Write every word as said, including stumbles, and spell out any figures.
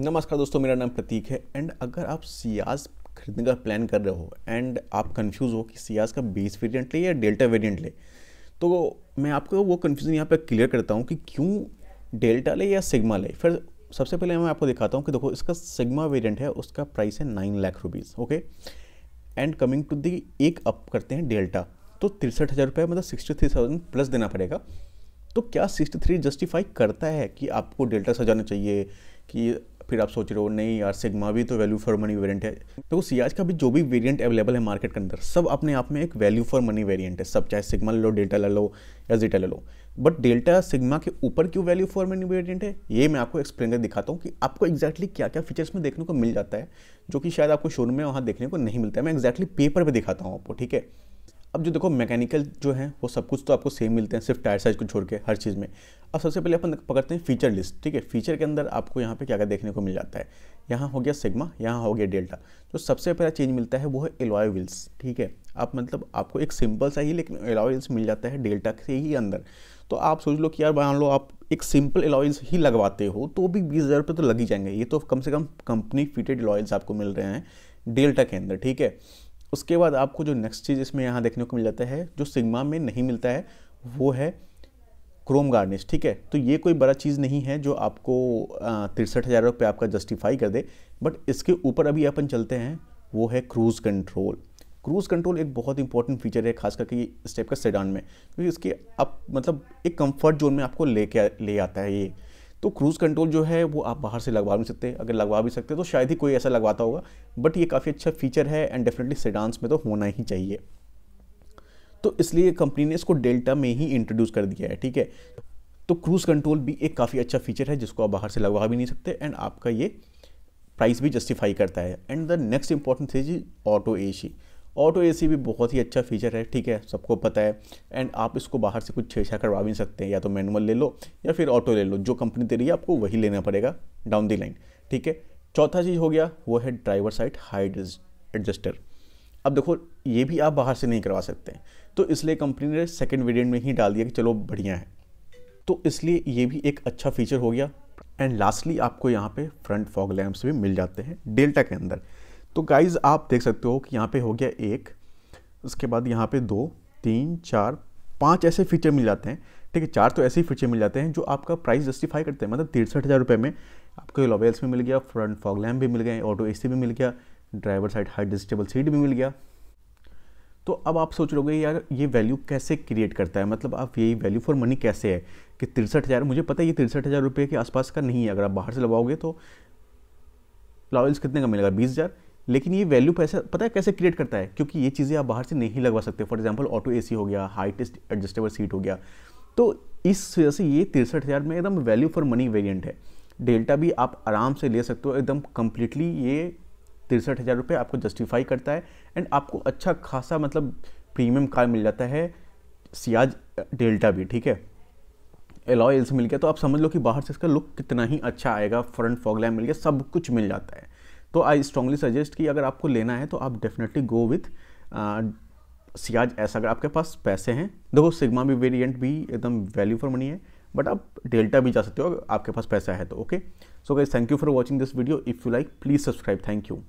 नमस्कार दोस्तों, मेरा नाम प्रतीक है। एंड अगर आप सियाज खरीदने का प्लान कर रहे हो एंड आप कंफ्यूज हो कि सियाज का बेस वेरिएंट ले या डेल्टा वेरिएंट ले, तो मैं आपको वो कंफ्यूजन यहाँ पे क्लियर करता हूँ कि क्यों डेल्टा ले या सिग्मा ले। फिर सबसे पहले मैं आपको दिखाता हूँ कि देखो, इसका सिग्मा वेरिएंट है, उसका प्राइस है nine lakh rupees. Okay, and coming to the एक अप करते हैं डेल्टा, तो तिरसठ हज़ार रुपये मतलब सिक्सटी थ्री थाउजेंड प्लस देना पड़ेगा। तो क्या सिक्सटी थ्री जस्टिफाई करता है कि आपको डेल्टा सजाना चाहिए? कि फिर आप सोच रहे हो नहीं यार, सिग्मा भी तो वैल्यू फॉर मनी वेरिएंट है। देखो, सियाज का भी जो भी वेरिएंट अवेलेबल है मार्केट के अंदर, सब अपने आप में एक वैल्यू फॉर मनी वेरिएंट है। सब चाहे सिग्मा ले लो, डेल्टा ले लो या जीटा ले लो, बट डेल्टा सिग्मा के ऊपर क्यों वैल्यू फॉर मनी वेरिएंट है, ये मैं आपको एक्सप्लेन कर दिखाता हूँ कि आपको एक्जैक्टली क्या क्या फीचर्स में देखने को मिल जाता है, जो कि शायद आपको शोरूम में वहाँ देखने को नहीं मिलता है। मैं एक्जैक्टली पेपर पर दिखाता हूँ आपको, ठीक है। अब जो देखो, मैकेनिकल जो है वो सब कुछ तो आपको सेम मिलते हैं, सिर्फ टायर साइज को छोड़ के हर चीज़ में। अब सबसे पहले अपन पकड़ते हैं फीचर लिस्ट, ठीक है। फीचर के अंदर आपको यहाँ पे क्या क्या देखने को मिल जाता है, यहाँ हो गया सिग्मा, यहाँ हो गया डेल्टा। जो सबसे पहला चेंज मिलता है वो है एलॉय व्हील्स, ठीक है। आप मतलब आपको एक सिंपल सा ही लेकिन एलॉय व्हील्स मिल जाता है डेल्टा के ही अंदर। तो आप सोच लो कि यार मान लो आप एक सिंपल एलॉय व्हील्स ही लगवाते हो तो भी बीस हज़ार रुपये तो लग ही जाएंगे। ये तो कम से कम कंपनी फिटेड एलॉय व्हील्स आपको मिल रहे हैं डेल्टा के अंदर, ठीक है। उसके बाद आपको जो नेक्स्ट चीज़ इसमें यहाँ देखने को मिल जाता है, जो सिग्मा में नहीं मिलता है, वो है क्रोम गार्निश, ठीक है। तो ये कोई बड़ा चीज़ नहीं है जो आपको तिरसठ हज़ार रुपये आपका जस्टिफाई कर दे। बट इसके ऊपर अभी अपन चलते हैं, वो है क्रूज़ कंट्रोल। क्रूज़ कंट्रोल एक बहुत इंपॉर्टेंट फीचर है, खास करके इस टाइप का सेडान में, क्योंकि इसके आप मतलब एक कंफर्ट जोन में आपको ले के ले आता है ये। तो क्रूज़ कंट्रोल जो है वो आप बाहर से लगवा नहीं सकते, अगर लगवा भी सकते तो शायद ही कोई ऐसा लगवाता होगा, बट ये काफ़ी अच्छा फीचर है एंड डेफिनेटली सेडान्स में तो होना ही चाहिए। तो इसलिए कंपनी ने इसको डेल्टा में ही इंट्रोड्यूस कर दिया है, ठीक है। तो क्रूज़ कंट्रोल भी एक काफ़ी अच्छा फीचर है जिसको आप बाहर से लगवा भी नहीं सकते, एंड आपका ये प्राइस भी जस्टिफाई करता है। एंड द नेक्स्ट इंपॉर्टेंट चीज ऑटो एसी। ऑटो एसी भी बहुत ही अच्छा फीचर है, ठीक है, सबको पता है। एंड आप इसको बाहर से कुछ छेछा करवा भी सकते हैं, या तो मैनुअल ले लो या फिर ऑटो ले लो, जो कंपनी दे रही है आपको वही लेना पड़ेगा डाउन दी लाइन, ठीक है। चौथा चीज़ हो गया वो है ड्राइवर साइड हाइट एडजस्टर। अब देखो, ये भी आप बाहर से नहीं करवा सकते, तो इसलिए कंपनी ने सेकेंड वेरिएंट में ही डाल दिया कि चलो बढ़िया है, तो इसलिए ये भी एक अच्छा फीचर हो गया। एंड लास्टली आपको यहाँ पर फ्रंट फॉग लैम्प्स भी मिल जाते हैं डेल्टा के अंदर। तो गाइज़ आप देख सकते हो कि यहाँ पे हो गया एक, उसके बाद यहाँ पे दो, तीन, चार, पांच ऐसे फीचर मिल जाते हैं, ठीक है। चार तो ऐसे ही फीचर मिल जाते हैं जो आपका प्राइस जस्टिफाई करते हैं, मतलब तिरसठ हज़ार रुपये में आपको एलॉय व्हील्स भी मिल गया, फ्रंट फॉग लैम्प भी मिल गए, ऑटो एसी भी मिल गया, driver side height adjustable seat भी मिल गया। तो अब आप सोच लोगे यार ये वैल्यू कैसे क्रिएट करता है, मतलब आप ये वैल्यू फॉर मनी कैसे है कि तिरसठ हज़ार, मुझे पता है ये तिरसठ हज़ार रुपये के आसपास का नहीं है। अगर आप बाहर से लगाओगे तो एलॉय व्हील्स कितने का मिलेगा, बीस हज़ार, लेकिन ये वैल्यू पैसा पता है कैसे क्रिएट करता है, क्योंकि ये चीज़ें आप बाहर से नहीं लगवा सकते। फॉर एग्जांपल ऑटो एसी हो गया, हाइट एडजस्टेबल सीट हो गया, तो इस वजह से ये तिरसठ हज़ार में एकदम वैल्यू फॉर मनी वेरिएंट है। डेल्टा भी आप आराम से ले सकते हो, एकदम कम्प्लीटली ये तिरसठ हज़ार रुपये आपको जस्टिफाई करता है, एंड आपको अच्छा खासा मतलब प्रीमियम कार मिल जाता है सियाज डेल्टा भी, ठीक है। एलॉय व्हील्स मिल गया, तो आप समझ लो कि बाहर से इसका लुक कितना ही अच्छा आएगा, फ्रंट फॉग लैम्प मिल गया, सब कुछ मिल जाता है। तो आई स्ट्रांगली सजेस्ट कि अगर आपको लेना है तो आप डेफिनेटली गो विथ सियाज ऐसा, अगर आपके पास पैसे हैं। देखो, सिग्मा भी वेरिएंट भी एकदम वैल्यू फॉर मनी है, बट आप डेल्टा भी जा सकते हो अगर आपके पास पैसा है तो। Okay, so guys, thank you for watching this video. If you like please subscribe. Thank you.